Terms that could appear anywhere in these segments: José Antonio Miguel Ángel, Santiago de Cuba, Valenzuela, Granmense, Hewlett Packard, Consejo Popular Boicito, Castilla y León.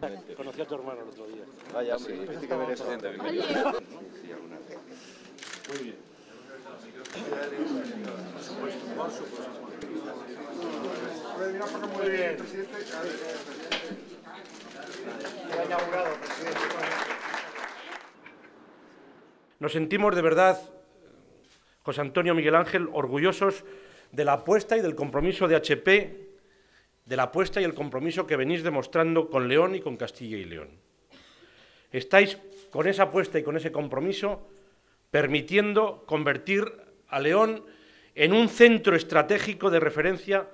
Conocí a tu hermano el otro día. Vaya, sí, tiene que ver eso. Muy bien. Muy bien. Nos sentimos de verdad, José Antonio Miguel Ángel, orgullosos de la apuesta y del compromiso de HP, de la apuesta y el compromiso que venís demostrando con León y con Castilla y León. Estáis con esa apuesta y con ese compromiso permitiendo convertir a León en un centro estratégico de referencia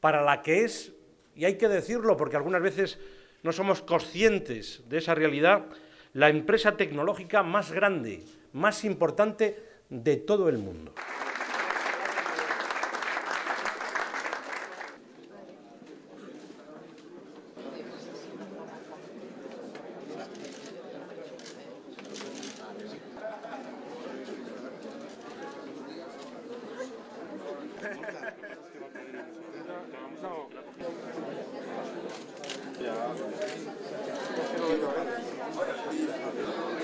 para la que es, y hay que decirlo porque algunas veces no somos conscientes de esa realidad, la empresa tecnológica más grande, más importante de todo el mundo. Ya.